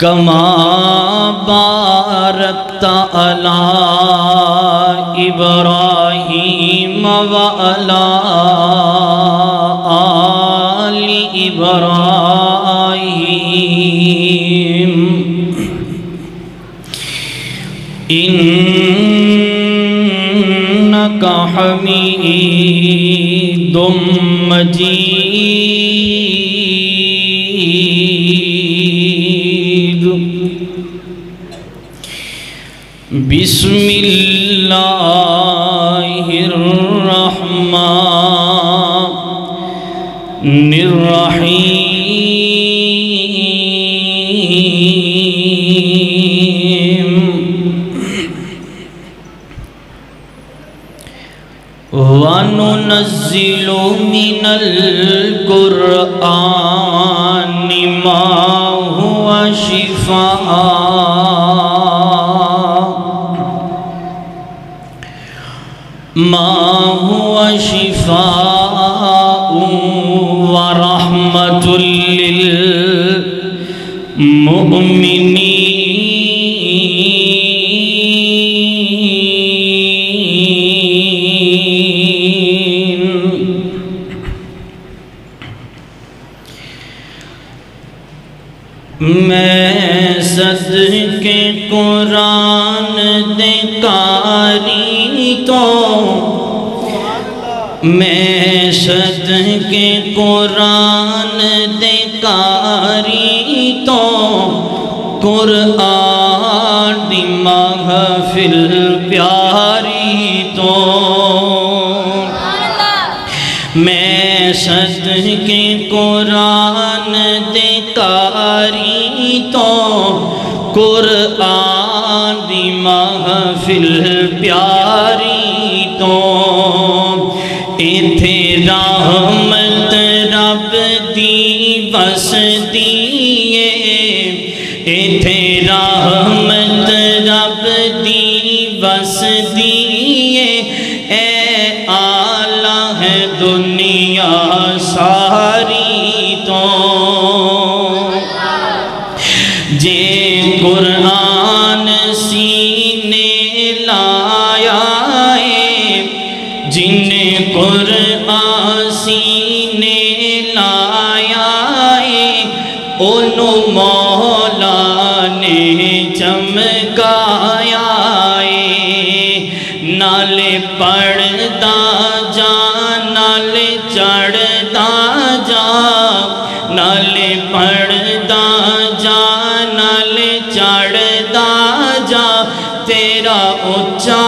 कमा बारकत अला इब्राहीम व अला आलि इब्राहीम इन्नका हमीदुम मजीद। बिस्मिल्लाहिर्रहमानिर्रहीम। वनुनज़्ज़िलु मिनल कुरआनि मा हुवा शिफ़ाअ व रहमतुल लिल मुमिनीन। मैं सदके कुरान दे कारी तो मैं सदके कुरान दे कारी तो कुरान दी महफिल प्यारी तो। मैं सदके कुरान दे कारी तो कुरान दी महफिल प्यारी तो। इथे रहमत रब दी बसदी है, इथे रहमत रब दी बसदी है। ए आला है दुनिया सारी तो। जे कुरान सीने लाया है, जिने कुरान सीने लाया है, उनु मौला ने चमकाया है। नाले पढ़दा जा, नाले चढ़दा जा, नाले पढ़दा जा, नाले चढ़दा जा, तेरा ऊंचा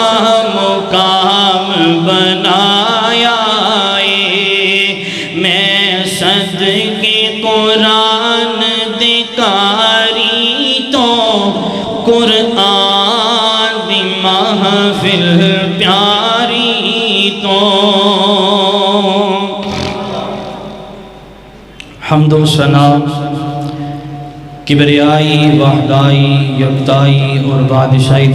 मुकाम बनाया है। मैं सदके कुरान दे कारी तो कुरान दी महफिल प्यारी तो। हम्दो सना किबरियाई वहदाई यकताई और बादशाही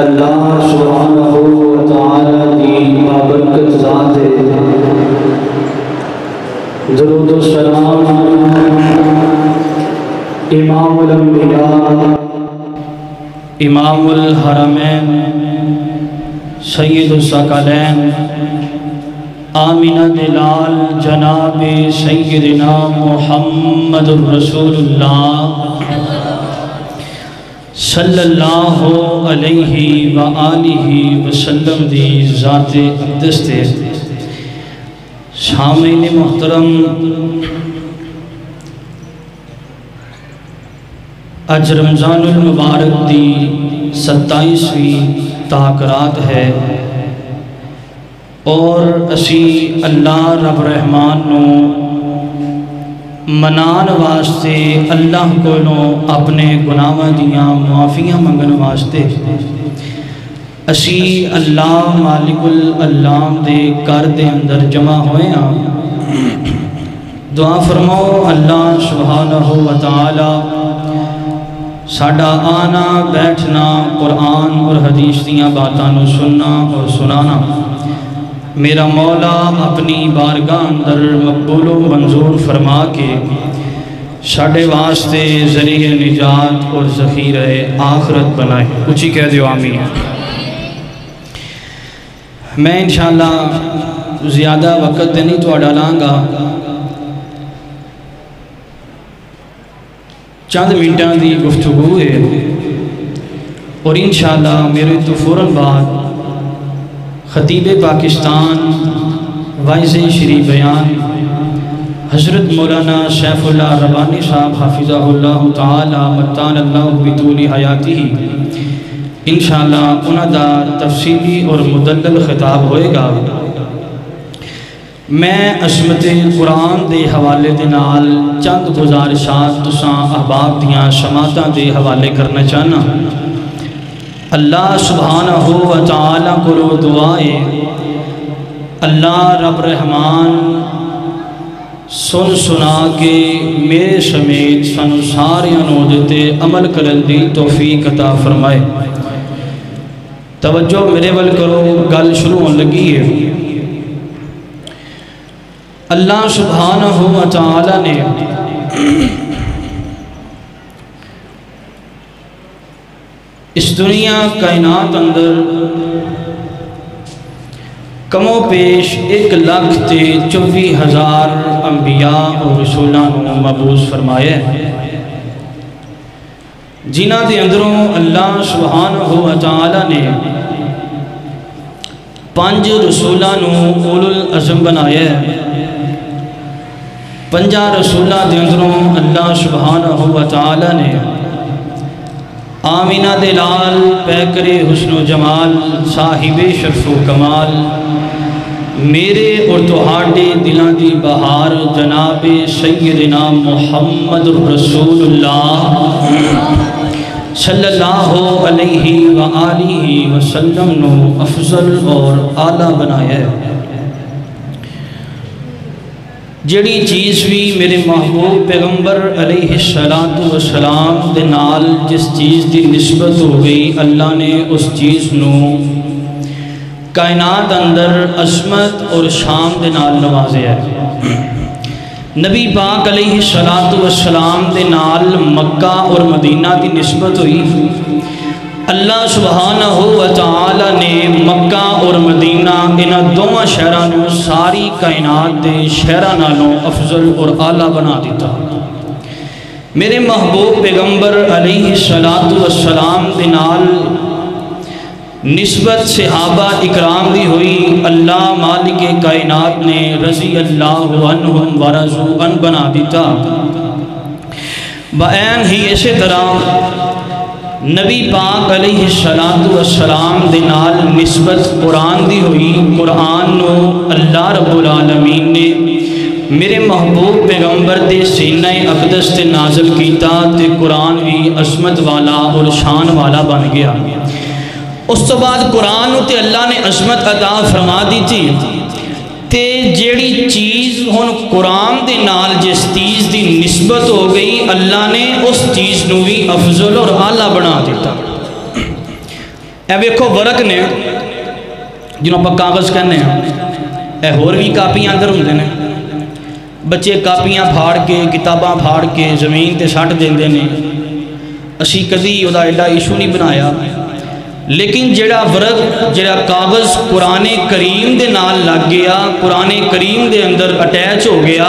अल्लाह सुब्हानहू व तआला की बाबरकत ज़ात है। दुरूद व सलाम इमामुल अंबिया इमामुल हरमैन सैयदुस सकलैन आमिना दिलाल जनाब सैयदना मुहम्मदुर रसूलुल्लाह सल्लल्लाहु अलैहि व आलिहि वसल्लम दी ज़ात अक़दस ते शामिल मोहतरम अज रमज़ानुल मुबारक दी 27वीं ताक़रात है और असी अल्लाह रब रहमान नू मनान वास्ते अल्लाह को अपने गुनाहों दियाँ माफ़ियाँ मंगन वास्ते असी अल्लाह मालिकुल अल्लाम दे घर दे अंदर जमा होए हाँ। दुआ फरमाओ अल्लाह सुब्हानहू व तआला साडा आना बैठना कुरान और हदीस दियाँ बातों नू सुनना और सुनाना मेरा मौला अपनी बारगाह अंदर मकबूल मंजूर फरमा के साढ़े वास्ते जरिए निजात और ज़ख़ीरा आखरत बनाए। उची कह दो आमीन। मैं इंशाअल्लाह ज़्यादा वक़्त नहीं तो डालांगा, चंद मिनटा की गुफ्तगू है और इंशाअल्लाह मेरे तो फ़ौरन बाद ख़तीब पाकिस्तान वाइज़ शरीफ बयान हज़रत मौलाना सैफुल्लाह रब्बानी साहब हाफिज़हुल्लाह तआला मत्तानल्लाहु बितूली हयातिही, इंशाअल्लाह उन्हां दा तफसीली और मुदल्लल खिताब होएगा। मैं असमते कुरान दे हवाले दे नाल चंद गुजारिशात तुसां अहबाब दियां समातां दे हवाले करना चाहना। अल्लाह सुबहानहु व तआला कोलों दुआ है, अल्लाह रब रहमान सुन सुना के मेरे समेत सानू सारियां अमल करन दी तौफीक अता फरमाए। तवज्जो मेरे वल करो, गल शुरू होने लगी है। अल्लाह सुब्हानहु व तआला ने इस दुनिया कायनात अंदर कमो पेश 1,24,000 अंबिया और रसूलों को मबूस फरमाया, जिन्हों के अंदरों अल्लाह सुब्हानहु व तआला ने 5 रसूलों को उलुल अज़म बनाया। 5 रसूलों के अंदरों अल्लाह सुब्हानहु व तआला ने आमीना दे लाल पैकरे हुस्नो जमाल साहिबे शर्फो कमाल मेरे और तुहाडे दिलों की बहार जनाबे सैयदना मुहम्मद रसूलुल्लाह सल्लल्लाहु अलैहि व आलिहि वसल्लम नो अफजल और आला बनाया। जड़ी चीज़ भी मेरे महबूब पैगंबर अलैहिस्सलातु वस्सलाम दे नाल जिस चीज़ की निस्बत हो गई, अल्लाह ने उस चीज़ को कायनात अंदर असमत और शाम दे नाल नवाज़िया। नबी पाक अलैहिस्सलातु वस्सलाम दे नाल मक्का और मदीना की निस्बत हुई। अल्लाह सुब्हानहु व तआला ने मक्का और मदीना इन दोवां शहरां नूं सारी कायनात दे शहरां नालों अफजल और आला बना दिता। मेरे महबूब पैगंबर अलैहिस्सलातु वस्सलाम दे नाल निस्बत सहाबा इकराम दी हुई। अल्लाह मालिक कायनात ने रज़ी अल्लाहु अन्हुम व रज़ू अन बना दिता। बयान ही इसी तरह नबी पाक अलैहिस्सलातु वस्सलाम दे नाल निस्बत कुरान दी हुई। कुरान नो अल्लाह रब्बुल आलमीन ने मेरे महबूब पैगंबर दे सीने अकदस ते नाज़िल कीता ते कुरान भी असमत वाला और शान वाला बन गया। उस तो बाद कुरान ते अल्लाह ने असमत अता फरमा दी थी ते जेड़ी चीज़ हुण कुरान दे नाल जिस चीज़ दी निस्बत हो गई, अल्लाह ने उस चीज़ नूं भी अफजल और आला बना दिता। ए वेखो वर्क ने जिन्हों आपां कागज़ कहने, ए होर भी कापियां अंदर हुंदे ने। बच्चे कापियां फाड़ के किताबां फाड़ के जमीन ते सट देंदे ने। असीं कदी उहदा एडा इशू नहीं बनाया, लेकिन जिहड़ा वर्क जिहड़ा कागज़ कुराने करीम दे नाल लग गया, कुराने करीम दे अंदर अटैच हो गया,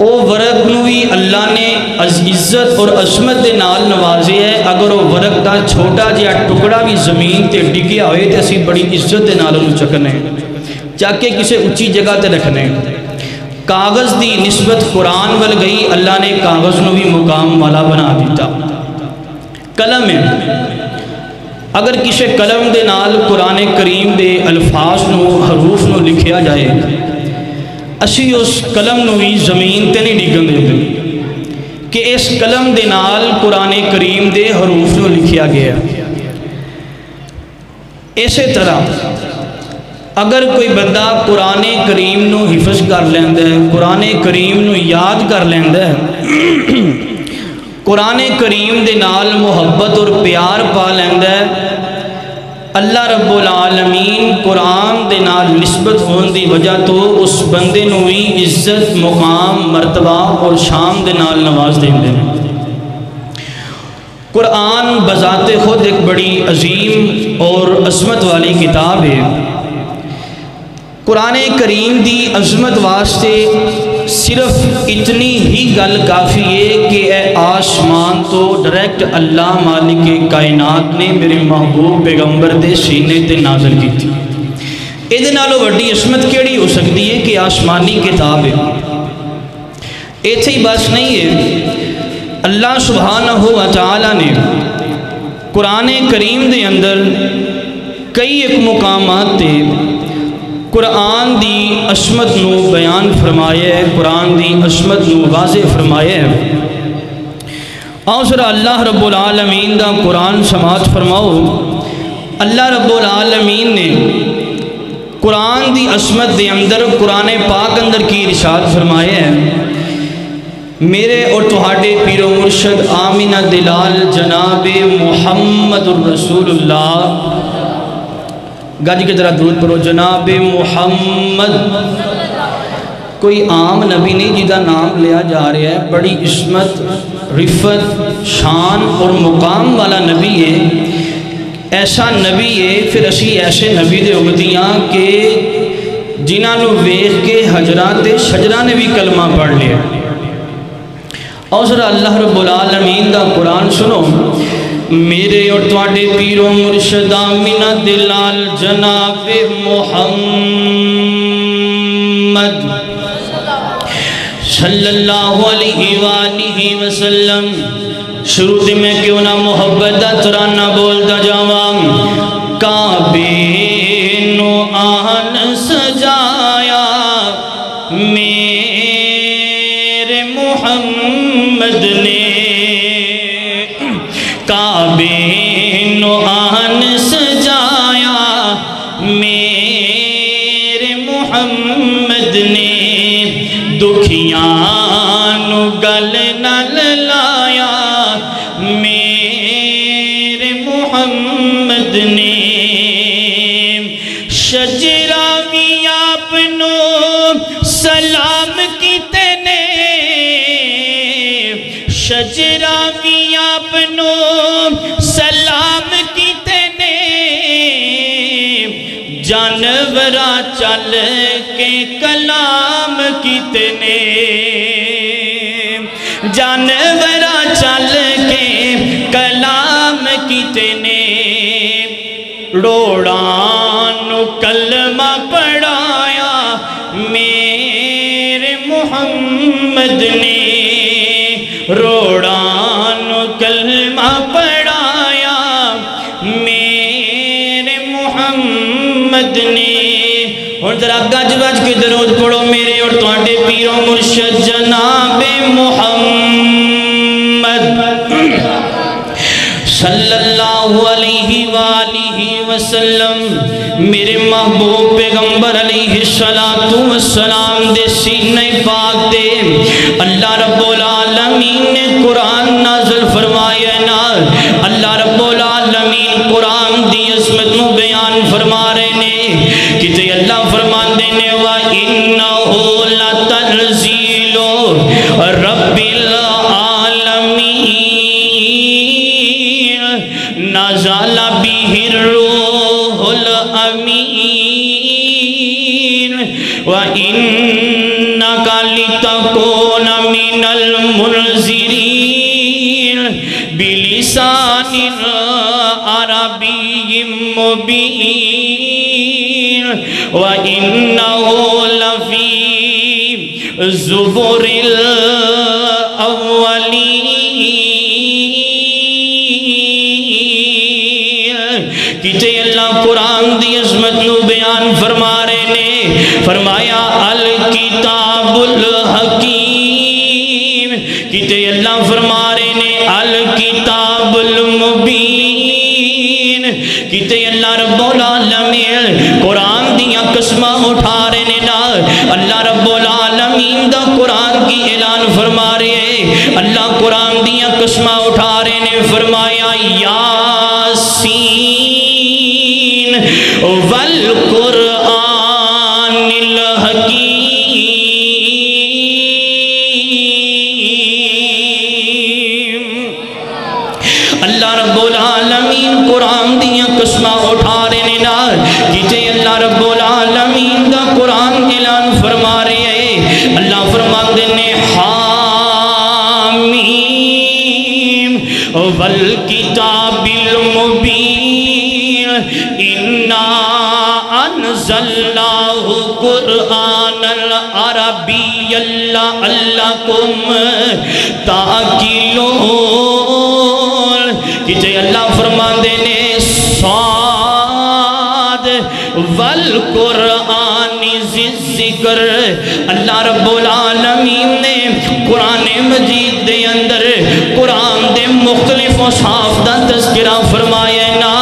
वो वर्क नूं भी अल्लाह ने इज्जत और असमत दे नाल नवाजे है। अगर वो वर्क का छोटा जिहा टुकड़ा भी जमीन ते डिग्गिया होए ते असीं बड़ी इज्जत दे नाल उहनूं चकने चाके किसी उच्ची जगह ते रखने। कागज़ दी निस्बत कुरान वल गई, अल्लाह ने कागज़ नूं भी मुकाम वाला बना दिता। कलम है, अगर किसी कलम दे नाल कुरान करीम दे अल्फाज नू हरूफ नू लिखिया जाए, असी उस कलम नू ही जमीन ते नहीं डिगन देते कि इस कलम दे नाल कुरान करीम दे हरूफ नू लिखिया गया। इसे तरह अगर कोई बंदा कुरान करीम नू हिफज कर लैंदा है, कुरान करीम नू याद कर लैंदा है, कुरान करीम दे नाल मुहब्बत और प्यार पा लैंदा है, अल्लाह रब्बुल आलमीन कुरान दे नाल निस्बत होने की वजह तो उस बंदे नूं भी इज्जत मुकाम मरतबा और शान दे नाल नवाज देंदे ने। कुरान बजाते खुद एक बड़ी अजीम और अजमत वाली किताब है। कुरान करीम की अजमत वास्ते सिर्फ इतनी ही गल काफ़ी है कि आसमान तो डायरेक्ट अल्लाह मालिक कायनात ने मेरे महबूब पैगंबर के सीने ते नाज़िल की थी। इहदे नालों वड्डी असमत केड़ी हो सकती है कि आसमानी किताब है। इत्थे ही बस नहीं है, अल्लाह सुब्हानहू व तआला ने कुरान करीम के अंदर कई एक मुकामात ते कुरान दी असमत नू बयान फरमाया है, कुरान दी असमत नू वाज़े फरमाया है। आओ जरा अल्लाह रब्बुल आलमीन दा कुरान समात फरमाओ। अल्लाह रब्बुल आलमीन ने कुरान दी असमत दे अंदर कुरान पाक अंदर की इरशाद फरमाया है, मेरे और तुहाडे पीरो मुर्शद आमीना दिलाल जनाबे मुहम्मदुर रसूलुल्लाह। गज के तरह दूर पढ़ो, जनाब मुहम्मद। कोई आम नबी नहीं जिसका नाम लिया जा रहा है, बड़ी इस्मत रिफत शान और मुकाम वाला नबी है। ऐसा नबी है फिर असी ऐसे नबी दे उम्मतियां के जिन्होंने वेख के हजरा ते शजरा ने भी कलमा पढ़ लिया। और जरा अल्लाह रब्बुल आलमीन दा कुरान सुनो, मेरे और तुहाडे पीरो मुर्शद आमीना दिलाल जनाबे मुहम्मद सल्लल्लाहु अलैहि वसल्लम। शुरू से मैं क्यों ना मुहब्बत दा तराना बोलता जावां। काबे नो आहन सजाया मेरे मुहम्मद ने, काबे नो आहन सजाया मेरे मुहम्मद ने, दुखियां नु गल नल लाया मेरे मुहम्मद ने, शजरा भी आपनो सलाम कीते ने, शजरा भी आपनो सलाम कीते ने, जानवरा चल के कलाम कीते ने, जानवरा चल के कलाम कीते ने, रोड़ा नु कलमा पढ़ाया मेरे मुहम्मद ने, रोड़ा नु कलमा पढ़ाया मेरे मुहम्मद ने। और जरा गज बज के दरूद पढ़ो, मेरे और तुहाडे पीरो मुर्शद जनाबे मुहम्मद सल्लल्लाहु अलैहि वसल्लम। मेरे महबूब पैगंबर अलैहिस्सलातु वस्सलाम दे सीने पाक दे अल्लाह रब्बुल आलमीन ने कुरान नाज़िल फरमाया ना। अल्लाह रब्बुल आलमीन कुरान दी असमत नू बयान फरमा रहे ने। किते अल्लाह फरमांदे ने वा इन्नहु लतनज़ीलु रब्बिल आलमीन नज़ल बिहिर रूहुल अमीन वा इन्नका लितकून मिनल मुनज़िरीन बिलिसानिन अरबिय्यिम मुबीन वा इन्नहु लफ़ी ज़ुबुरिल किते अल्लाह कुरान दी अज़मत नू बयान फरमा रहे ने। फरमाया अल किताबुल हकीम, किते अल्लाह फरमा रहे ने अल किताबुल मुबीन, किते अल्लाह रब्बुल आलमीन कुरान दियां कसमां उठा रहे ने ना। अल्लाह रब्बुल आलमीन दा कुरान की ऐलान फरमा रहे है, अल्लाह कुरान दियां कसमां उठा रहे ने। फरमाया यासीन अल्लाह रब्बुल आलमीन कुरान दियां कसमां उठा रहे नाल जिते अल्लाह रब्बुल आलमीन दा कुरान ऐलान फरमा रहे है। अल्लाह फरमांदे ने हामीम वल किताबिल मुबीन इन्ना अनज़लनाहु कुरानल अरबिय्यल्ला अल्लाकुम ताकिलून कि जे अल्लाह फरमांदे ने साद वल कुरानी जिक्र। अल्लाह रब्बुल आलमीन ने कुरान मजीद दे अंदर कुरान दे मुख्तलिफ औसाफ दा तज़किरा फरमाया ना।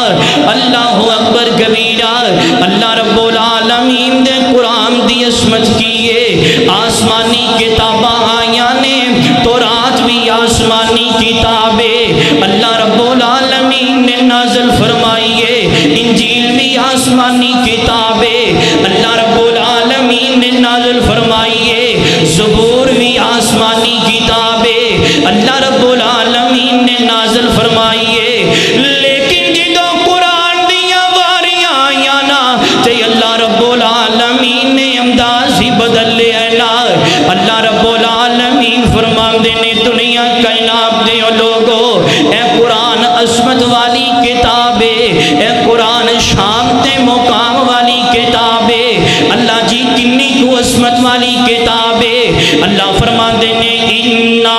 अल्लाहु अकबर कबीरा। अल्लाह रब्बुल आलमीन दे कुरान दी असमझ किए आसमानी किताबां आईया ने तौरात भी आसमानी किताबें अल्लाह रब्बुल आलमीन ने नाज़िल फरमाई है। इंजील भी आसमानी किताबें अल्लाह रब्बुल आलमीन ने नाज़िल फरमाई है। ज़बूर भी आसमानी किताबें अल्लाह रब्बुल आलमीन ने नाज़िल फरमाई है। अल्लाह रब्बुल आलमीन फरमाते ने दुनिया कायनात दे लोगो ए कुरान असमत वाली किताब है, ए कुरान शान ते मुकाम वाली किताब है। अल्लाह जी किन्नी को असमत वाली किताब है। अल्लाह फरमाते ने इन्ना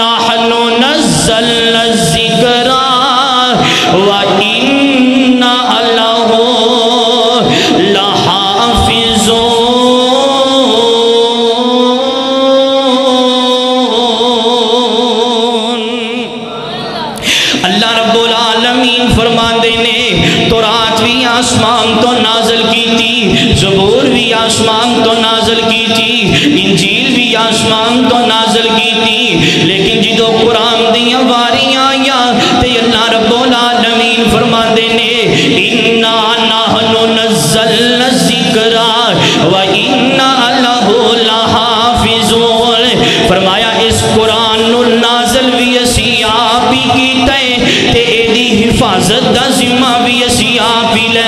नहनु नज़्ज़लना ज़िक्रा व इन्ना अल्लाहु लहाफ़िज़ुन। आसमान तो नाजल की थी, ज़बूर भी आसमान तो नाजल की थी, इंजील भी आसमान तो नाजल की थी, लेकिन जो कुरान दियाँ वारियाँ आईया ते अल्लाह रब्बुल आलमीन फरमाते ने इन्ना नहनु नज़्ज़लना ज़िक्रा व इन्ना अल्लाहु लहाफ़िज़ून। फरमाया इस कुरान नु नाजल भी असी आप ही कीता है ते एदी हिफाजत दा ज़िम्मा भी असी आप ही ले।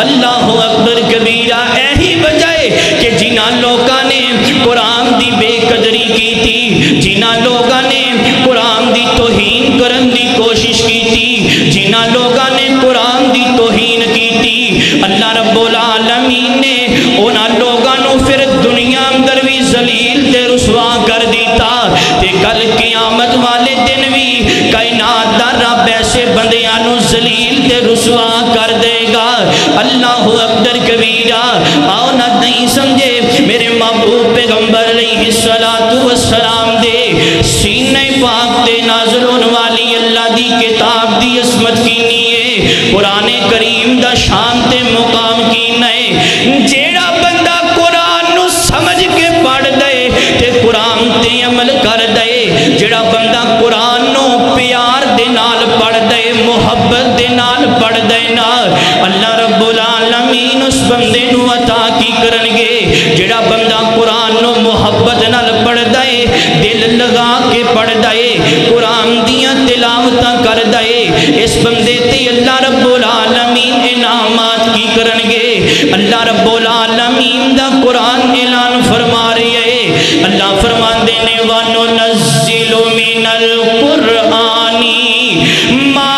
अल्लाहु अकबर कबीरा। यही वजह कि जिन्ह लोगों ने कुरान की बेकदरी की थी, जिन्ह लोगों ने कुरान की तोहीन करने की कोशिश की थी, जिन्ह लोगों ने कुरान की तोहीन की थी, अल्लाह रब्बुल आलमीन ने उन्ह लोगों को फिर दुनिया अंदर भी जलील ते रुसवा कर दिता। ते कल क़यामत वाले दिन भी कायनात दा रब ऐसे बंदियां नू जलील ते रुसवा कर देगा। अल्लाहु अकबर कबीरा। आओ ना नहीं समझे मेरे महबूब पैगंबर अलैहिस्सलातु वस्सलाम दे सीने पाक ते नाज़िल होने वाली अल्लाह दी किताब दी असमत कीनी है, कुरान करीम दा शान ते मुकाम कीना है। जेड़ा बंदा कुरान नू समझ के पढ़ दे ते कुरान ते अमल कर दे, जेड़ा बंदा कुरान नू प्यार दे नाल पढ़ दे, मुहब्बत दे नाल पढ़ दे ना, अल्लाह रब्बुल आलमीन उस बंदे नू अता की करनगे। जिहड़ा बंदा कुरान नू मुहब्बत नाल पढ़दा है, दिल लगा के पढ़दा है, कुरान दियां तिलावतां करदा है, इस बंदे ते अल्लाह रब्बुल आलमीन इनामात की करनगे। अल्लाह रब्बुल आलमीन दा कुरान ऐलान फरमा रहा है। अल्लाह फरमांदे ने वनुनज़्ज़िलु मिनल कुरानी मा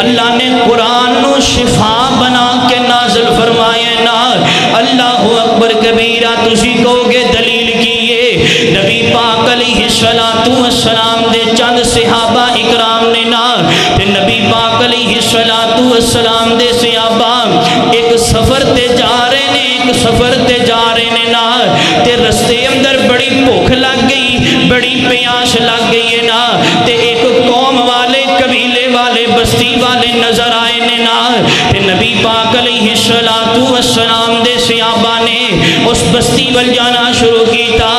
अल्लाह ने कुरान नू शिफा बना के नाज़िल फरमाया ना। सलाम दे चंद सहाबा इकराम ने नाल ते नबी पाक अलैहिस्सलाम दे सहाबा एक सफर ते जा रहे ने नाल ते रस्ते अंदर बड़ी भूख लग गई, बड़ी प्यास लग गई है ना। ते एक कौम वाले, कबीले वाले, बस्ती वाले नजर आए ने ना। ते नबी पाक अलैहिस्सलाम दे सहाबा ने उस बस्ती वल जाना शुरू किया।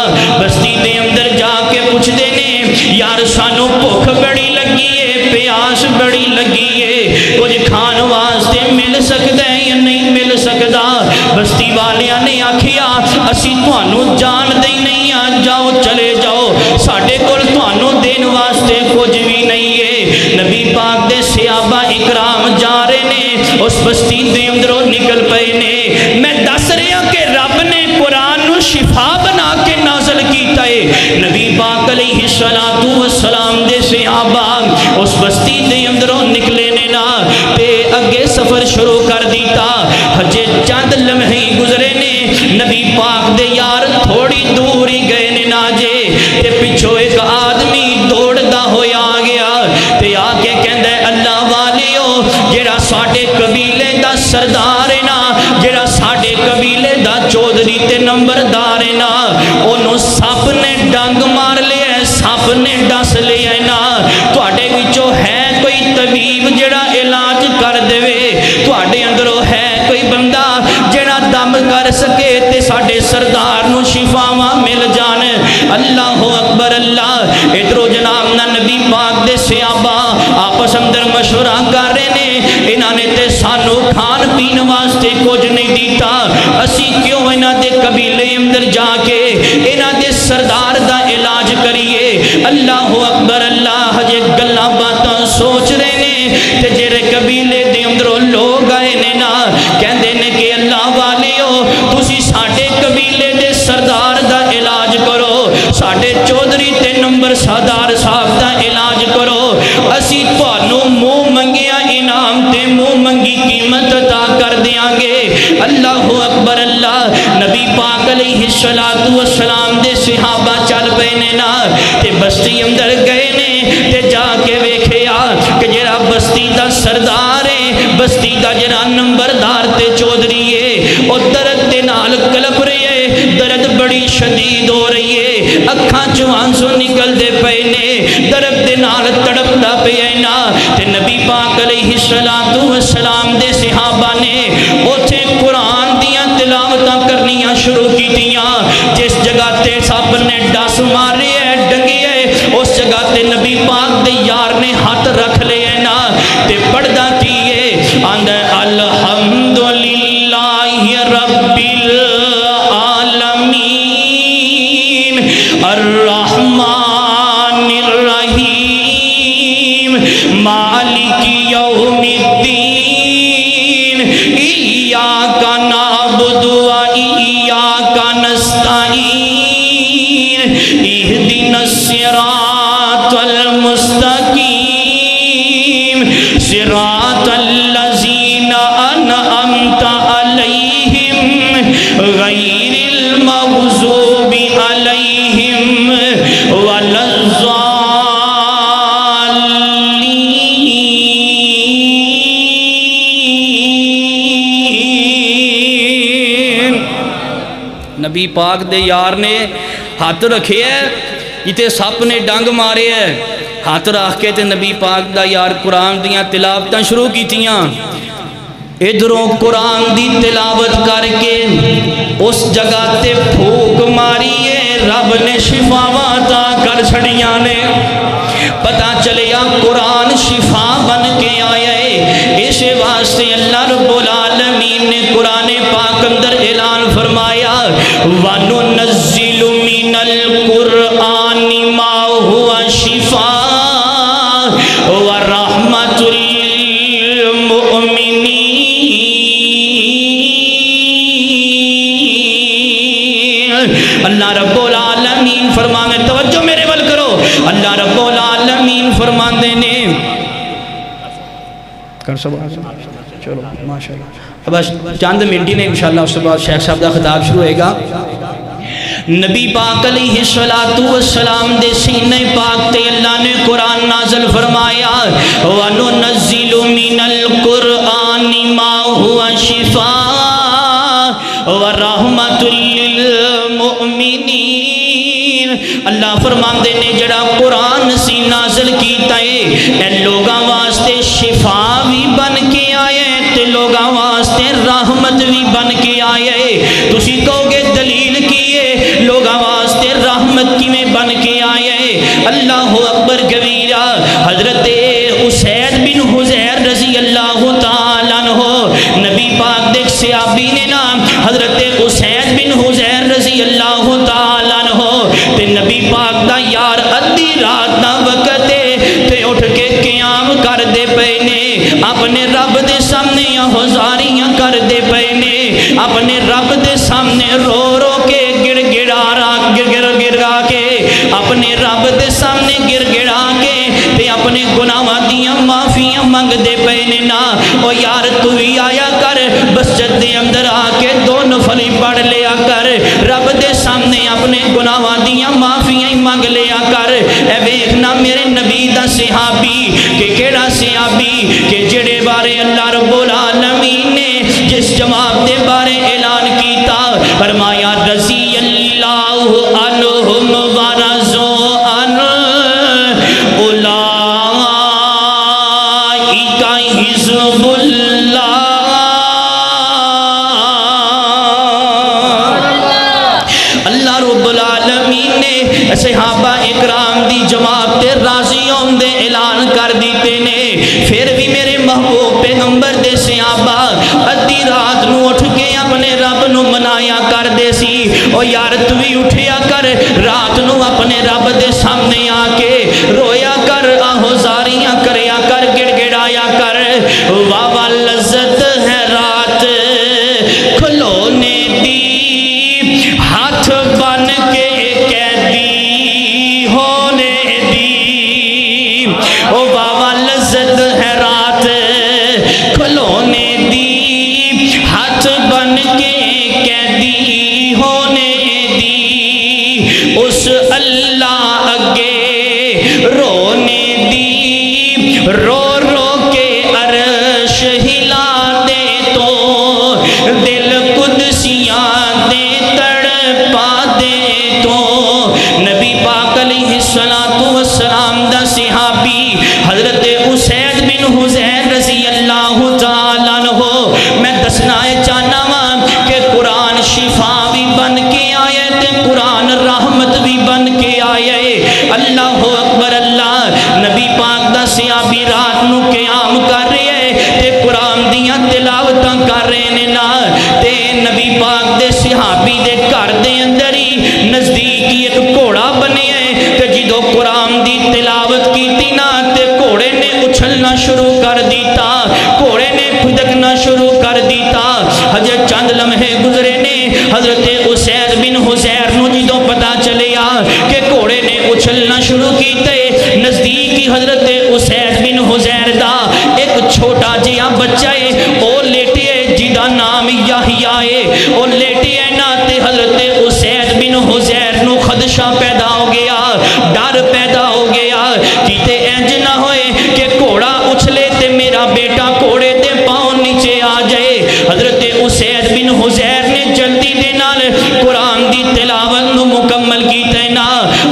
बस्ती दे अंदर जाके पुछदे ने, यार सानू भुख बड़ी लगी है, प्यास बड़ी लगी है, कुछ खान वास्ते मिल सकता है या नहीं मिल सकता। बस्ती वालियां ने आखिया असी तुहानू जानदे ही नहीं आ, जाओ चले जाओ, साडे कोल तुहानू देन वास्ते कुछ भी नहीं है। नबी पाक दे सहाबा इकराम जा रहे ने, उस बस्ती दे अंदरों निकल पे ने। मैं दस रहा कि रब ने कुरान नू शिफा बना के नाज़िल कीता है। नबी पाक अलैहिस्सलाम दे सहाबा उस बस्ती दे अंदरों निकले ने ना ते अगे सफर शुरू कर दिता। हजे चंद लम्हे गुजरे ने, नबी पाक दे यार थोड़ी दूर ही गए ने ना जे ते पिछों एक आदमी दौड़दा होया आ गया ते आके कहंदा अल्लाह वालियो, जेड़ा साडे कबीले दा सरदार है ना, जेड़ा साडे कबीले दा चौधरी ते नंबरदार है ना, ओनू सप ने डंग मार लिया, सप ने डस लिया ना। तुहाडे विचों है कोई तबीब जेड़ा इलाज कर देवे? तुहाडे अंदरों है कोई बंदा जेड़ा दम कर सके ते साडे सरदार नू शिफावां मिल जान? अल्लाहु अकबर अल्लाह। इधरों जनाब ना नबी पाक दे सहाबा आपस अंदर मशवरा कर रहे ने, इन्होंने ते सानू खान पीन वास्ते कुछ नहीं दिता, असी क्यों इन्हां दे कबीले अंदर जाके इन्हां दे सरदार दा इलाज करिए? अल्लाहु अकबर अल्लाह। जे गल्लां बातां सोच रहे ने ते जेरे कबीले दे अंदरों लोग आए ने ना, कहंदे ने कि अल्लाह वालियो, तुसी साडे कबीले दे सरदार दा इलाज करो, साडे चौधरी ते नंबर सरदार साहब दा इलाज करो, असी तुहानू मुँह मंगिया इनाम ते मुँह मंगी कीमत अदा कर देंगे। अल्लाहु अकबर अल्लाह। नबी पाक अलैहिस्सलाम दे सहाबा चल पे ने ना ते बस्ती अंदर गए ने ते जाके वेखिया कि जेड़ा बस्ती दा सरदार है, बस्ती दा जेड़ा नंबरदार ते चौधरी है, और दर्द दे नाल कलप रही है, दर्द बड़ी शदीद हो रही है, अखां चों आंसू निकलदे पे ने, दर्द दे नाल तड़पदा पिया ना। ते नबी पाक अलैहिस्सलाम दे सहाबा ने ओथे कुरान दियां तिलावतां करनियां शुरू कीतियां। जिस जगह ते सप ने डस मारे डंगिए, उस जगह ते नबी पाक दे यार ने हाथ रख ले ना ते पढ़दा किए आंदा अल्हम्दुलिल्लाहि रब्बिल आलमीन अर्रहमानिर रहीम मालिकी यौमिद्दीन इय्याका नअबुदु व इय्याका नस्तईन इहदिनस सिरातल मुस्तकीम सिरातल लज़ीना अनअमता अलैहिम गैरिल मग़्ज़ूबि अलैहिम वलज़ नबी पाक दे यार ने हाथ रखे है, जिते सप ने डंग मारे है, हाथ रख के ते नबी पाक दा यार कुरान दियां तिलावतां शुरू कीतियां। इधरों कुरान दी तिलावत करके उस जगह ते फूक मारी है, रब ने शिफावां अता कर छड़ियां ने। पता चलिया कुरान शिफा बन के आया है। इस वास्ते अल्लाह रब्बुल आलमीन ने कुरान पाक अंदर ऐलान फरमाया वनुनज़्ज़िलु मिनल कुरआनि मा हुवा शिफा व रहमतुल लिल मुमिनीन। अल्लाह रब्बुल आलमीन फरमावे, तवज्जो मेरे वल करो, अल्लाह रब्बुल आलमीन फरमाते ने चलो माशाल्लाह। बस चंद मिनट ही ने इंशाल्लाह उसके बाद शेख साहब का खिताब शुरू होएगा। नबी पाक अलैहिस्सलातु वस्सलाम दे सीने पाक ते अल्लाह ने कुरान नाज़िल फरमाया, वनु नज़िलु मिनल कुरानी मा हुवा शिफा व रहमतुल लिल मुमिनीन। अल्लाह फरमांदे ने जड़ा कुरान सी नाज़िल कीता है लोगां वास्ते शिफा भी बन के आए ते लोगां वास्ते रहमत भी बन के आए। तुसी कहोगे दलील की है लोगां वास्ते रहमत किवें बन के आए। अल्लाहु अकबर कबीरा। हजरत उसैद बिन हुजैर रजी अल्लाह तआला अन्हो नबी पाक दे सहाबी ने नाम हजरत उसैद बिन हुजैर रजी अल्लाह तआला अन्हो ते नबी पाक दा यार अद्धी रात दा वक्त ते उठ के क्याम कर दे पे ने, अपने रब दे सामने हुज़ारियां कर दे पे ने, अपने रब दे सामने रो रो के गिड़गिड़ा के अपने रब दे सामने गिड़गिड़ा के ते अपने गुनाहां दियां माफियां मंगदे पे ने। ना ओ यार तू भी आया कर, मस्जिद दे अंदर आके दो नफल पढ़ लिया कर, रब दे सामने अपने गुनाहां दियां माफियां मंग लिया कर। ए वेखना मेरे नबी दा सहाबी के केड़ा सहाबी के जिहड़े बारे अल्लाह रब्बुल आलमीन ने जिस जवाब दे बारे ऐलान कीता, फरमाया रज़ी अल्लाहु अन्हुम व रज़ू अन उलाइका हिज़्बुल्लाह। अल्लाह रब्बुल आलमीन ने सहाबा इकराम दी जमात ते राज़ी होण दे ऐलान कर दिते ने। फिर भी मेरे महबूब पैगंबर दे सहाबा अद्धी रात नू उठ के अपने रब नू मनाया कर दे सी, ओ यार तू भी उठिया कर, रात नू अपने रब दे सामने आके रोया कर, आहो जारियां करया कर, गिड़गिड़ाया कर। वाह लज्जत है रात खलोने दी, हाथ बन के कैदी होने दी। ओ बाबा लज्जत है रात खलोने दी, हाथ बन के कैदी होने दी, उस अल्लाह अगे रोने दी। रो रो के अर्श हिला दे तो दिल कुदसियां दे तड़पा दे तो। नबी पाक अलैहिस्सलातु वस्सलाम दा सहाबी हजरत उसैद बिन हुज़ैर रज़ी अल्लाह तआला अन्हो, मैं दसना चाहना वा कि कुरान शिफा भी बन के आए ते कुरान रहमत भी बन के आए। अल्लाहु अकबर अल्लाह। नबी पाक दा सहाबी रात नू क़ियाम कर रहे ते कुरान दियां तिलावतां कर रहे ने। ना ते नबी पाक दे सहाबी दे घर दे अंदर ही नज़दीक ही एक घोड़ा बनिया ते जिदों कुरान दी तिलावत कीती ना ते घोड़े ने उछलना शुरू कर दिता, घोड़े ने खुदकना शुरू कर दिता। हजे चंद लम्हे गुजरे ने हजरत उसैद बिन हुज़ैर नू जिदों पता चलिया कि घोड़े ने उछलना शुरू कीते, नज़दीक ही हजरत उसैद बिन हुज़ैर दा एक छोटा जिहा बच्चा है ओ लेटिया जिदा नाम याहिया है, ओ लेटिया ना ते हजरत उसैद बिन हुज़ैर नू खदशा पैदा हो गया, डर पैदा हो गया कि इंज ना होए कि घोड़ा उछले ते मेरा बेटा घोड़े दे पांव नीचे आ जाए। हजरत उसैद बिन हुज़ैर ने जल्दी दे नाल कुरान दी तिलावत नू मुकम्मल कीता। ना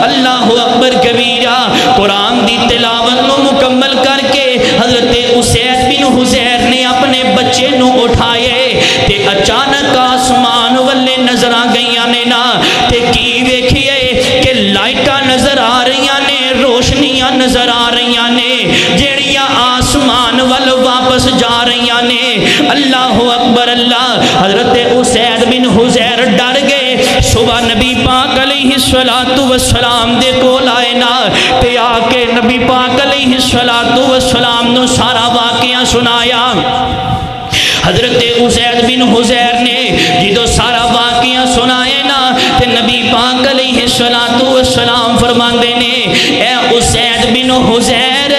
अल्लाहु अकबर कबीरा। कुरान दी तिलावत नू मुकम्मल करके हजरत उसैद बिन हुज़ैर ने अपने बच्चे नू उठाए ते अचानक आसमान वाले नजर आ गईयां ने। ना ते की वेखिए कि लाइटां नजर आ रही ने, रोशनियां नजर आ रही ने जेड़ियां आसमान वाल वापस जा रही ने। अल्लाह अकबर अल्लाह। हजरत उसैद बिन हुज़ैर डर गए। सुबह नबी पाक अलैहिस्सलातु वस्सलाम दे कोल आए ना ते आके नबी पाक अलैहिस्सलातु वस्सलाम नू सारा वाक़िया सुनाया। हजरत उसैद बिन हुज़ैर ने जिदों सारा वाक़िया सुनाए ना ते नबी पाक अलैहिस्सलातु वस्सलाम फरमांदे ने, ए उसैद बिन हुज़ैर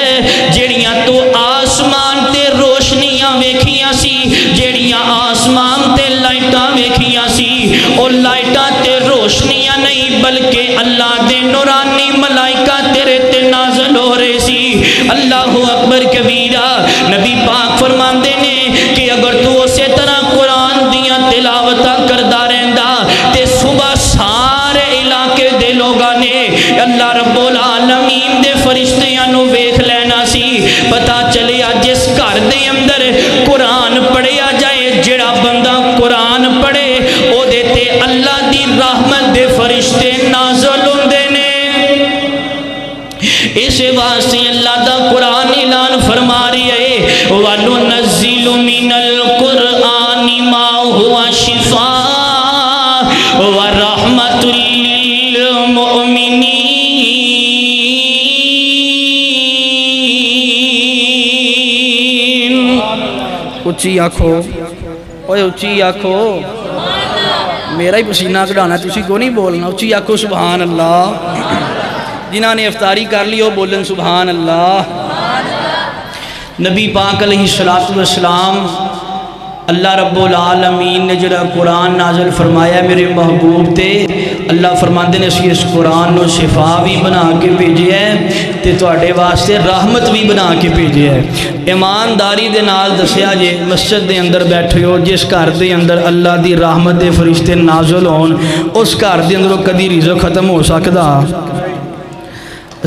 जेड़ियां तू आसमान ते रोशनियां चीज़ा वेखिया सी जेड़ियां आसमान ते लाइटा वेखिया सी और लाइटा ते रोशनियां नहीं बल्कि अल्लाह दे नूरानी मलाइका तेरे ते नाज़िल हो रहे सी। अल्लाहु अकबर कबीरा। नबी पाक फरमांदे ने कि अगर तू उस तरह कुरान दियां तिलावतां करदा रहंदा ते सुबह सारे इलाके दे लोगां ने अल्लाह रब्बुल आलमीन दे फरिश्तियां नूं वेख लेना सी। पता चलिया जिस घर दे अंदर कुरान पढ़िया जाए जिहड़ा बंदा कुरान पढ़े ओदे ते अल्लाह दी रहमत दे फरिश्ते नाज़िल हुंदे ने। इस वास्ते अल्लाह दा कुरान ऐलान फरमा रही है वनुनज़्ज़िलु मिनल कुरआनि मा हुवा शिफ़ा व रहमतुल लिल मुमिनीन। उची आखो ओए उची आखो, मेरा ही पसीना कढ़ाना तुसी को नहीं बोलना। उची आखो सुभान अल्लाह। जिन्होंने इफ्तारी कर ली वो बोलन सुभान अल्लाह। नबी पाक अलैहिस्सलातु वस्सलाम अल्लाह रब्बुल आलमीन ने जो कुरान नाज़िल फरमाया मेरे महबूब ते अल्लाह फरमाते ने असीं इस कुरान को शिफा भी बना के भेजे है ते तुहाडे वास्ते रहमत भी बना के भेजे है। ईमानदारी दे नाल दस्या जे मस्जिद दे अंदर बैठे हो जिस घर दे अंदर अल्लाह दी रहमत दे फरिश्ते नाज़िल होन उस घर दे अंदरों कदी रिज़्क खत्म हो सकदा।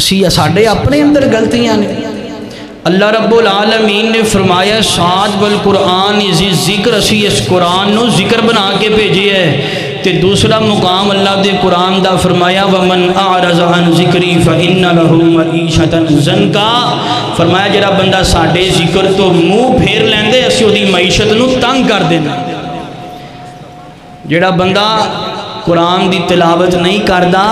असीं साडे अपने अंदर गलतियां ने। अल्लाह रब्बुल आलमीन ने फरमाया साद बल कुरान इसी जिक्र असी इस कुरान को जिक्र बना के भेजे है। तो दूसरा मुकाम अल्लाह दे कुरान दा फरमाया वमन आरज़ अन जिक्री फ़इन्न लहू मईशतन ज़नका। फरमाया जरा बंदा साडे जिक्र तो मुँह फेर लैंदे असी ओदी मईशत नूं तंग कर देना। जड़ा बंदा कुरान की तिलावत नहीं करता,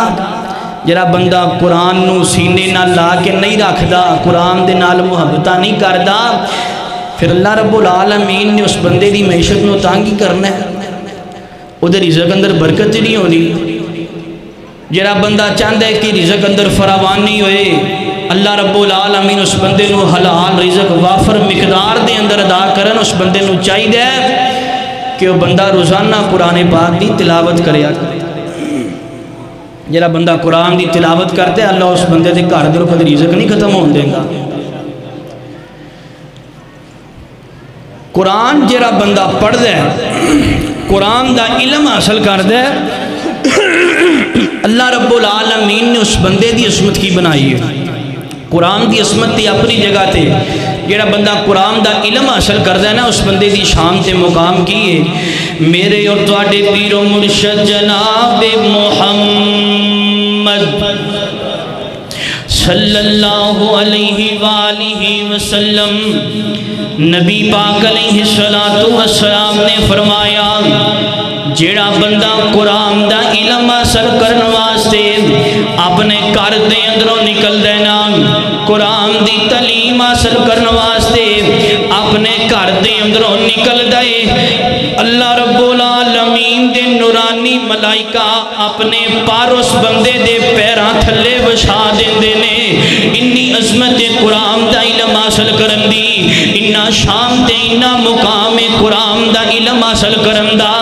जरा बंदा कुरान नू सीने नाल ला के नहीं रखता, कुरान दे नाल मुहब्बत नहीं करता, फिर अल्लाह रब्बुल आलमीन ने उस बंदे की मैशत नू तंग ही करना है, उधर रिजक अंदर बरकत नहीं होनी। जरा बंदा चाहता है कि रिजक अंदर फरावानी होए अल्लाह रब्बुल आलमीन उस बंदे नू हलाल रिजक वाफर मिकदार दे अंदर अदा करन। उस बंदे नू चाहिए कि वह बंदा रोज़ाना कुरान पाक की तिलावत करेया। जरा बंदा कुरान की तिलावत करता है अल्लाह उस बंदे के घर दे कदे रिज़्क नहीं खत्म होने देगा। कुरान जरा बंदा पढ़ता है, कुरान का इलम हासिल करता है, अल्लाह रब्बुल आलमीन ने उस बंदे की असमत की बनाई है। कुरान की असमत की अपनी जगह से जरा बंदा कुरान का इलम हासिल करता है ना उस बंदे की शान से मुकाम की है। मेरे और तुहाडे पीरो मुर्शद जनाब मोहम्मद सल्लल्लाहु अलैहि वालिहि वसल्लम नबी पाक अलैहिस्सलातु वस्सलाम ने फरमाया जेड़ा बंदा कुरान का इलम हासिल करने वास्ते अपने घर के अंदरों निकल देना, कुरान की तलीम हासिल करने वास्ते अपने घर के अंदरों निकल गए अल्लाह रब्बुल आलमीन दे नूरानी मलाइका अपने पार उस बंदे दे पैरां थले वछा देंदे ने। इन्नी अज़मत है कुरान दा इलम हासिल करन दी, इन्ना शान ते इन्ना मुकाम है कुरान दा इलम हासिल करन दा।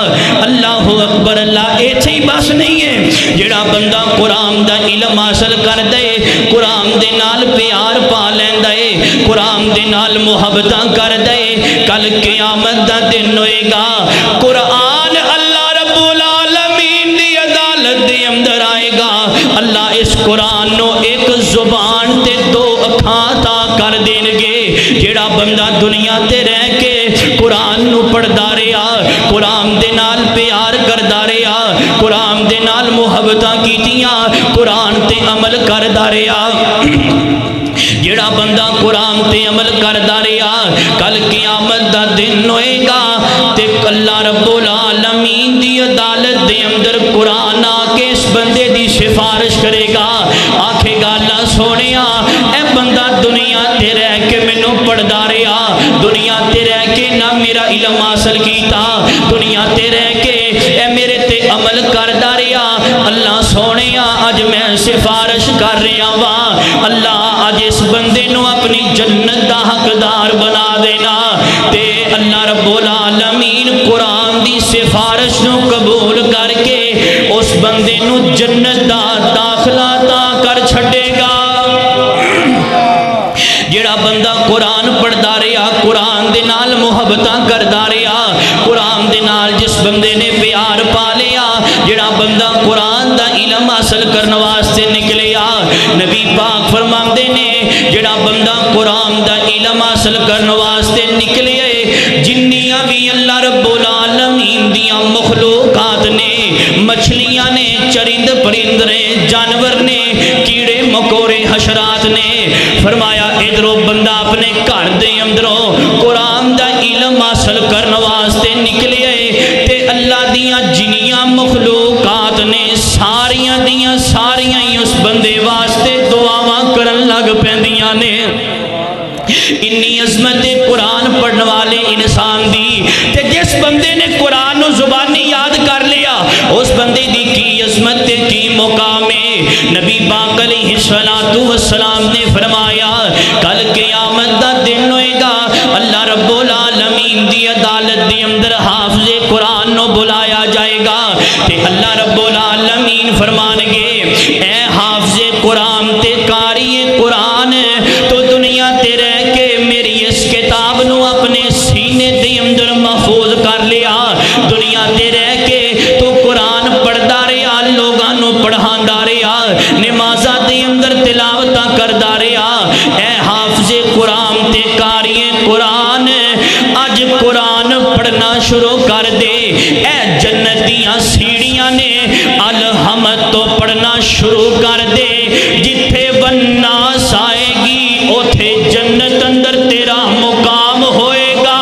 अल्लाहु अकबर अल्लाह। इत्थे ही बस नहीं है, जिहड़ा बंदा कुरान दा इलम हासिल कर दे कुरान दे नाल प्यार पा लैंदा है, कुरान दे नाल मुहब्बतां कर दे, कल क़यामत दा दिन होएगा कुरान अल्लाह रब्बुल आलमीन दी अदालत दे अंदर आएगा। अल्लाह इस कुरान नो एक जुबान ते दो अखां ता कर देंगे। जेड़ा बंदा दुनिया ते रह के कुरान नू पढ़दा रहा, कुरान दे नाल प्यार करदा रहा, कुरान दे नाल मुहब्बतां कीतियां, कुरान ते अमल करदा रहा, जेड़ा बंदा कुरान ते अमल करदा रहा कल क़यामत दा दिन होएगा ते अल्लाह रब्बुल आलमीन दी अदालत दे अंदर कुरान आके इस बंदे दी सिफारिश करेगा। आखेगा अल्लाह सोनिया ए बंदा दुनिया ते रह के मैनू पढ़दा रहा, दुनिया ते रह के ना मेरा इलम हासिल कीता, दुनिया ते रह के ए मेरे ते अमल करदा रहा। अल्लाह सोनिया अज मैं सिफारिश कर रहा वां अल्लाह अज इस बंदे नू अपनी जन्नत दा हकदार बना देना। ते अल्लाह रब्बुल आलमीन कुरान दी सिफारिश नू कबूल करके उस बंदे नू जन्नत दा दाखला ता कर छड़ेगा। जिहड़ा बंदा कुरान पढ़दा रहा, कुरान दे नाल मुहब्बतां करदा रहा, कुरान दे नाल जिस बंदे ने प्यार पा लिया, जिहड़ा बंदा कुरान दा इल्म हासिल करने वास्ते निकलिया, नबी पाक फरमांदे ने जिहड़ा बंदा कुरान दा इल्म हासिल करने वास्ते निकलिया, जिन्नियां भी अल्लाह रब्बुल आलमीन दियां मखलूकात ने, मछलियां ने, चरिंद परिंद ने, जानवर ने, कीड़े मकोड़े हशरात ने, फरमाया इधरों बंदा अपने घर दे अंदरों कुरान दा इल्म हासिल करने वास्ते निकलिया ते अल्लाह दियां जिन्नियां मखलूकात ने सारियां दियां सारियां ही उस बंदे वास्ते दुआवां करन लग पैंदियां ने। इन्नी अजमत कुरान पढ़ने वाले इंसान दी ते जिस बंदे ने कुरान को जुबानी याद कर लिया उस बंदे दी की अजमत की मुकाम है। नबी पाक अलैहिस्सलातु वस्सलाम ने फरमाया कल क़यामत दा दिन होएगा, अल्लाह रब्बुल आलमीन दी अदालत दे अंदर हाफिज़े कुरान को बुलाया जाएगा ते अल्लाह रब्बुल आलमीन फरमाएंगे ऐ हाफिज़े कुरान ते कारी कुरान तो दुनिया ते रह के मेरी इस किताब नू अपने सीने दे अंदर महफूज कर लिया। दुनिया ते रह के तू कुरान पढ़दा रहा, लोगां नू पढ़ांदा रहा, नमाज़ां दे अंदर तिलावतां करदा रहा, ऐ हाफिज़े कुरान ते कारी कुरान अज कुरान पढ़ना शुरू कर दे। ऐ जन्नत दीयां सीढ़ियां ने अलहमद तो पढ़ना शुरू कर दे, जिथे वन्नास आएगी उथे जन्नत अंदर तेरा मुकाम होएगा।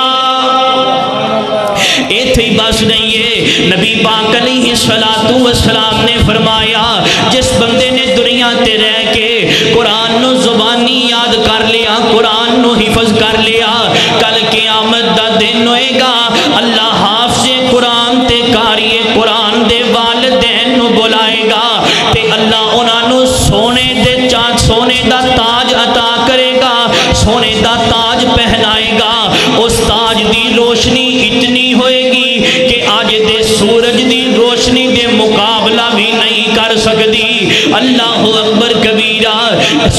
इत्थे बस नहीं है, नबी पाक अलैहिस्सलातु वस्सलाम ने फरमाया जिस बंदे ने दुनिया ते रह के कुरान नू जुबानी याद कर लिया, कुरान नू हिफज कर लिया, कल क़यामत दा दिन होएगा, अल्लाह हाफिज़े कुरान ते कारी कुरान दे वालिदैन नू बुलाएगा ते अल्लाह उन्हां नू सोने दा ताज अता करेगा, सोने दा ताज पहनाएगा। उस ताज दी रोशनी इतनी होएगी कि आज दे सूरज दी रोशनी दे मुकाबला भी नहीं कर सकती। अल्लाहु अकबर कबीरा,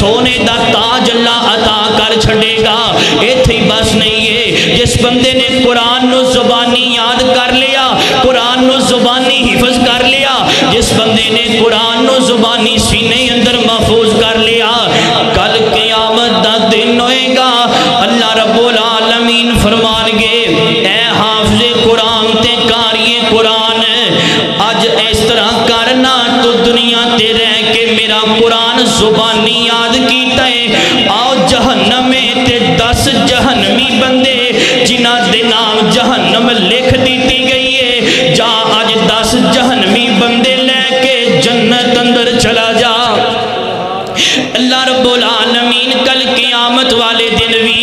सोने दा ताज अल्लाह अता कर छड़ेगा। इत्थे बस नहीं है, जिस बंदे ने कुरान नू जुबानी याद कर लिया, कुरान नू जुबानी हिफज कर लिया, जिस बंदे ने कुरान नू जुबानी सीने अंदर महफूज कर लिया, कल क़यामत दा दिन होएगा, अल्लाह रब्बुल आलमीन फरमाएंगे ऐ हाफिज़े कुरान ते कारी कुरान अज इस तरह करना तू दुनिया ते रह के मेरा कुरान जुबानी याद कीता है, आओ जहन्नम में ते 10 जहन्नमी बंदे जिन्हां दे नाम जहन्नम लिख दीती गई है, जा आज 10 जहन्नमी बंदे लेके जन्नत अंदर चला जा। अल्लाह रब्बुल आलमीन कल क़यामत वाले दिन भी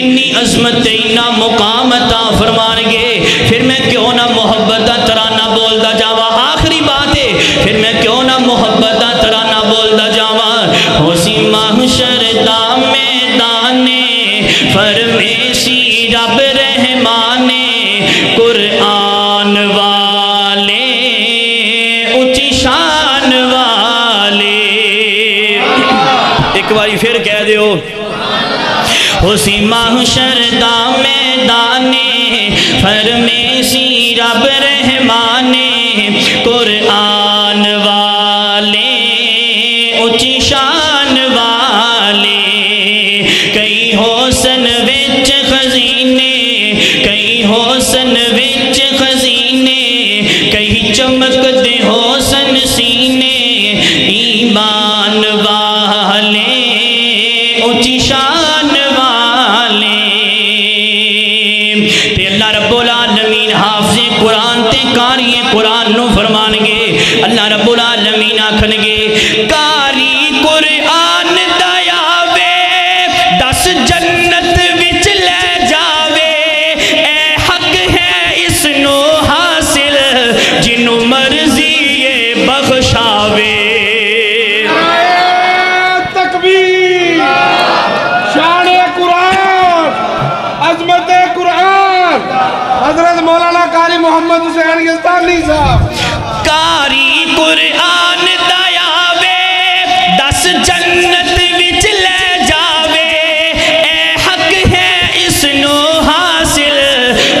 इन्नी अजमत इन्ना मुकाम अता फरमाएंगे, फिर मैं क्यों ना मुहब्बत दा तराना बोलदा जावा। आखिरी बात है, फिर मैं क्यों ना मुहब्बत दा तराना बोलदा जावा। उसी महशर दा मैदाने फरमेसी रब रहमाने कुरान वाले ऊंची शान वाले। एक बारी फिर कह दियो उसी महशर दा मैदाने फरमेसी रब रहमाने कुरान वाले ऊंची शान वाले। कई हुस्न विच खजीने, कई हुस्न विच खजीने, कई चमकदे हुस्न सीने, ईमान वाले ऊंची शान वाले। ते अल्लाह रब्बुल आलमीन हाफिज़े कुरान ते कारी कुरान नू फरमाएंगे, अल्लाह रब्बुल आलमीन आखणगे कारी कुरान दयावे 10 जन्नत विच ले जावे। ए हक है इसनू हासिल जिन्नू मर्जी ए बख्शावे। तकबीर शान कुरान अजमत कुरान कारी मोहम्मद हुसैन गिस्तानी साहब कारी कुरान दयावे दस जन्नत विच ले जावे ए हक है इसनो हासिल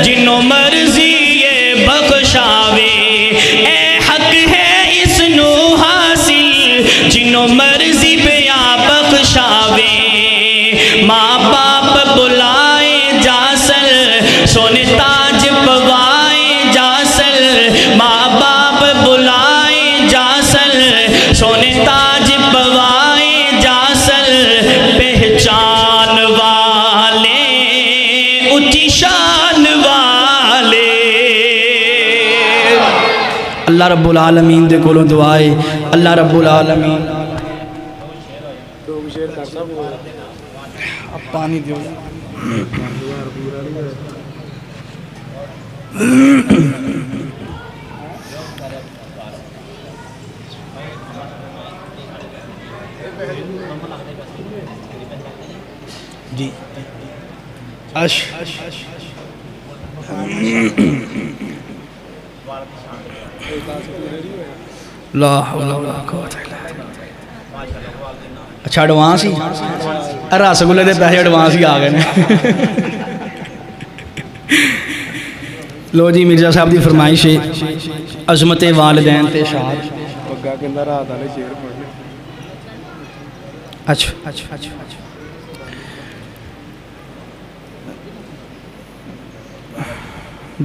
जिनो मर्जी ये बख्शावे ए हक है इसनो हासिल जिनो मर्जी पे आ बख्शावे माँ बाप बुलाए जासल सोने ताज पवाए जासल माँ बाप बुलाए जासल सोने ताज पवाए जासल पहचान वाले ऊंची शान वाले। अल्लाह रब्बुल आलमीन दे कोलों दुआ है। अल्लाह रब्बुल आलमीन पानी दियो जी अश ला हौला वला कुव्वत इल्ला बिल्लाह। अच्छा एडवांस ही रसगुल्ले के पैसे एडवांस ही आ गए हैं। लो जी मिर्जा साहब की फरमाइश है अजमत वालदैन ते शाद। अच्छा अच्छा अच्छा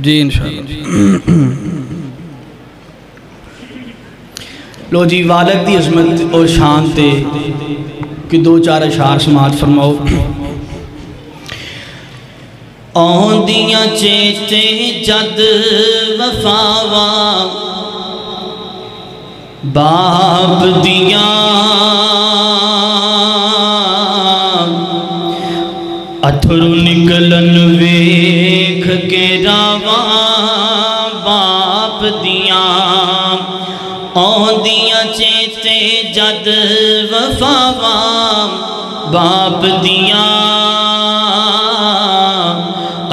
जी इंशाअल्लाह। लो जी वालद की अजमत और शान ते कि दो चार अशार समाज फरमाओ। आंदियां चेते जद वफावा बाप दिया अथरू निकलन वेख के रावा बाप दिया आंदियां चेते जद वफावा बाप दिया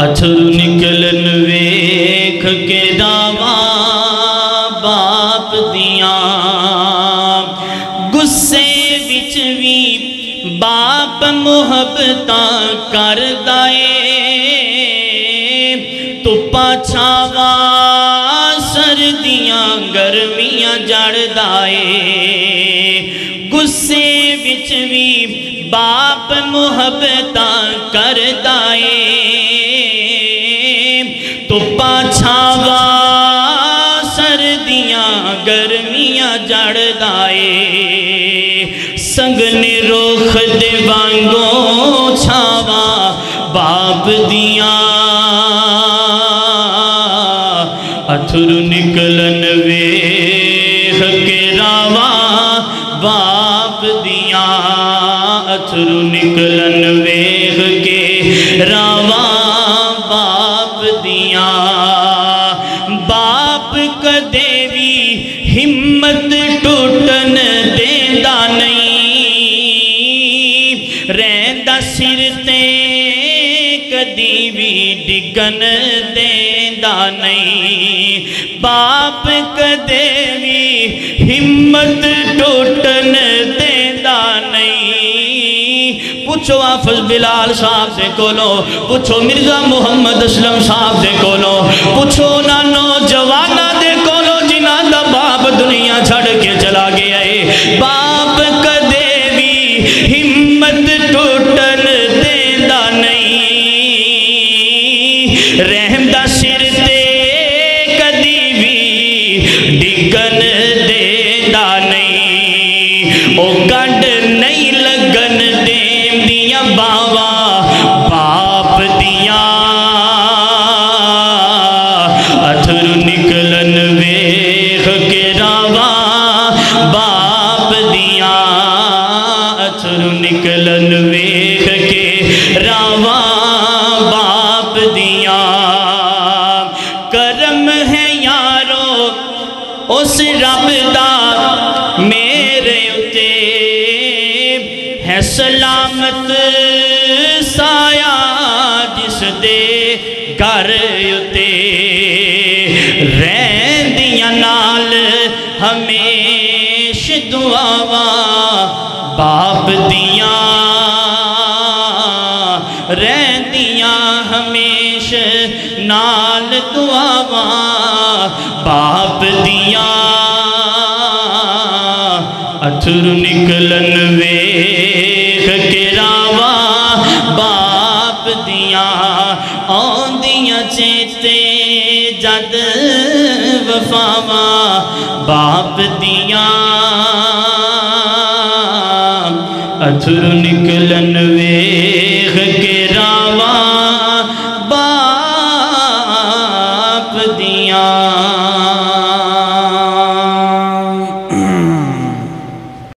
अथरू निकलन वेख के दावा बाप दिया गुस्से विच भी बाप मुहब्बता कर दाए तो पाछावा सर्दियां गर्मियां जड़दा है गुस्से विच भी बाप मुहब्बता करदा है तो पाछावा सर्दियां गर्मियां जड़दा है संगने रोख दे वांगों छावा बाप दिया अथरू निकलन वेख के रावा बाप दिया अथरू निकलन वेख के रावा बाप दिया बाप कदे भी हिम्मत टूटन देंदा नहीं रहिंदा सिर ते कदी भी डिगन देंदा नहीं बाप कदे भी हिम्मत टूटन देंदा नहीं। पूछो हाफिज बिलाल साहब दे कोलो पूछो मिर्जा मुहम्मद असलम साहब दे कोलो पूछो ना नौजवाना दे कोलो जिन्हां दा बाप दुनिया छड़ के चला गया है बाप कदे भी हिम्मत टूटन देंदा नहीं रहम दा सिर गन देंदा नहीं ओ गंढ नहीं लगन देंदियां बावा बाप दिया अथरू निकलन वेख के रावा बाप दिया अथरू निकलन वेख के रावा बाप दिया करम है उस रब दा मेरे उते है सलामत साया जिस दे घर उते रहंदियां नाल हमेश दुआवा बाप दियां रहंदियां हमेश नाल दुआवा बाप दियां अथर निकलन वेख के रावा बाप दियां आंदियां चेते जद वफावा बाप दियां अथर निकलन वेख के रावा